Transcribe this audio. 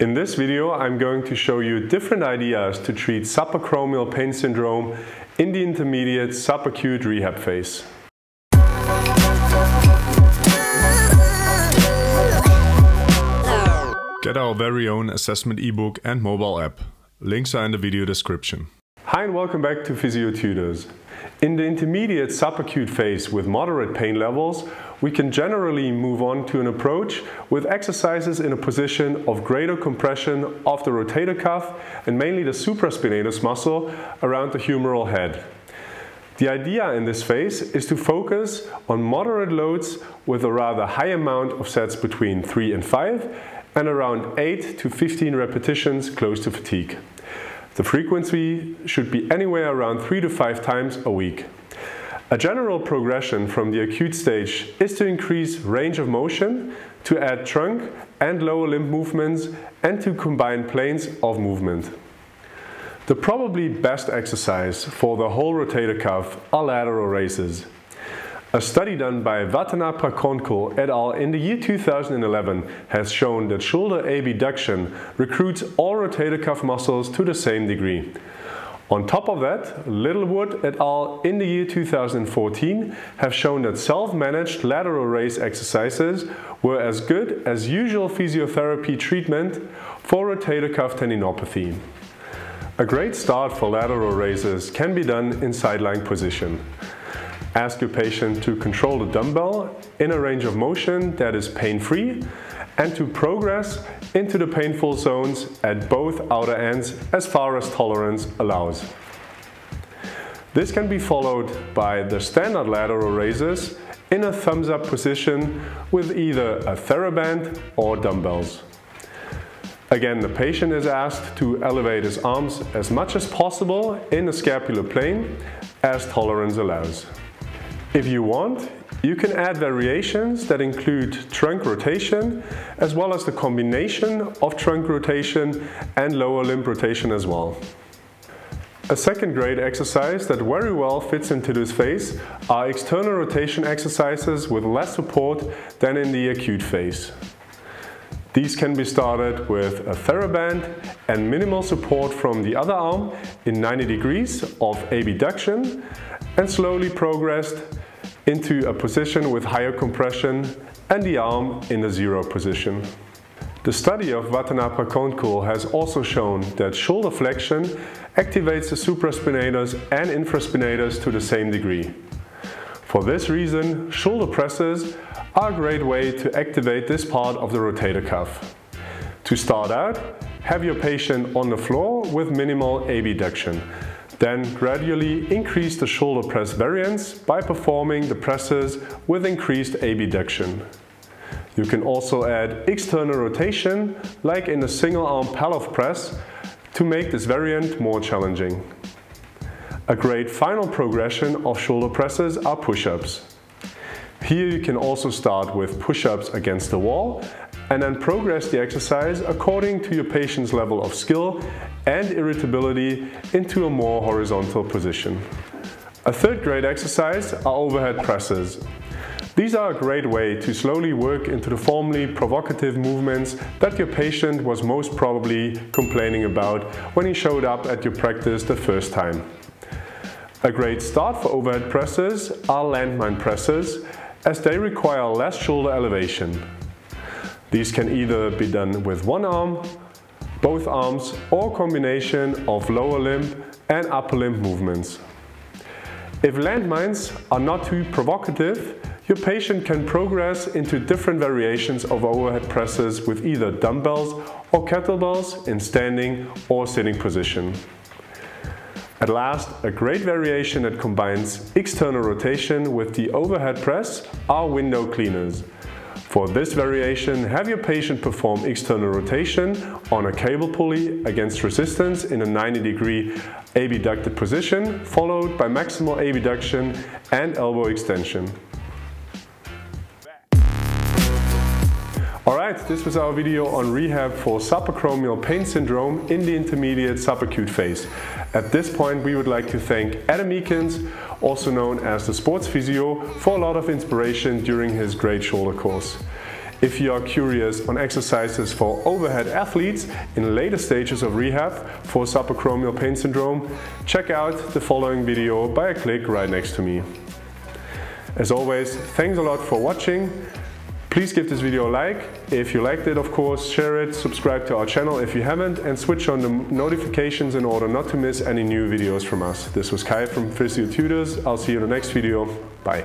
In this video, I'm going to show you different ideas to treat subacromial pain syndrome in the intermediate subacute rehab phase. Get our very own assessment ebook and mobile app. Links are in the video description. Hi and welcome back to Physiotutors. In the intermediate subacute phase with moderate pain levels, we can generally move on to an approach with exercises in a position of greater compression of the rotator cuff and mainly the supraspinatus muscle around the humeral head. The idea in this phase is to focus on moderate loads with a rather high amount of sets between 3 and 5 and around 8 to 15 repetitions close to fatigue. The frequency should be anywhere around 3 to 5 times a week. A general progression from the acute stage is to increase range of motion, to add trunk and lower limb movements, and to combine planes of movement. The probably best exercise for the whole rotator cuff are lateral raises. A study done by Wattanaprakornkul et al. In the year 2011 has shown that shoulder abduction recruits all rotator cuff muscles to the same degree. On top of that, Littlewood et al. In the year 2014 have shown that self-managed lateral raise exercises were as good as usual physiotherapy treatment for rotator cuff tendinopathy. A great start for lateral raises can be done in side-lying position. Ask your patient to control the dumbbell in a range of motion that is pain-free and to progress into the painful zones at both outer ends as far as tolerance allows. This can be followed by the standard lateral raises in a thumbs-up position with either a TheraBand or dumbbells. Again, the patient is asked to elevate his arms as much as possible in a scapular plane as tolerance allows. If you want, you can add variations that include trunk rotation as well as the combination of trunk rotation and lower limb rotation as well. A second great exercise that very well fits into this phase are external rotation exercises with less support than in the acute phase. These can be started with a TheraBand and minimal support from the other arm in 90 degrees of abduction and slowly progressed into a position with higher compression and the arm in the zero position. The study of Wattanaprakornkul has also shown that shoulder flexion activates the supraspinatus and infraspinatus to the same degree. For this reason, shoulder presses are a great way to activate this part of the rotator cuff. To start out, have your patient on the floor with minimal abduction. Then gradually increase the shoulder press variance by performing the presses with increased abduction. You can also add external rotation, like in the single arm Pallof press, to make this variant more challenging. A great final progression of shoulder presses are push-ups. Here you can also start with push-ups against the wall and then progress the exercise according to your patient's level of skill and irritability into a more horizontal position. A third great exercise are overhead presses. These are a great way to slowly work into the formerly provocative movements that your patient was most probably complaining about when he showed up at your practice the first time. A great start for overhead presses are landmine presses, as they require less shoulder elevation. These can either be done with one arm, both arms, or combination of lower limb and upper limb movements. If landmines are not too provocative, your patient can progress into different variations of overhead presses with either dumbbells or kettlebells in standing or sitting position. At last, a great variation that combines external rotation with the overhead press are window cleaners. For this variation, have your patient perform external rotation on a cable pulley against resistance in a 90-degree abducted position, followed by maximal abduction and elbow extension. Alright, this was our video on rehab for subacromial pain syndrome in the intermediate subacute phase. At this point we would like to thank Adam Ekins, also known as the Sports Physio, for a lot of inspiration during his great shoulder course. If you are curious on exercises for overhead athletes in later stages of rehab for subacromial pain syndrome, check out the following video by a click right next to me. As always, thanks a lot for watching. Please give this video a like if you liked it, of course, share it, subscribe to our channel if you haven't, and switch on the notifications in order not to miss any new videos from us. This was Kai from Physiotutors. I'll see you in the next video. Bye.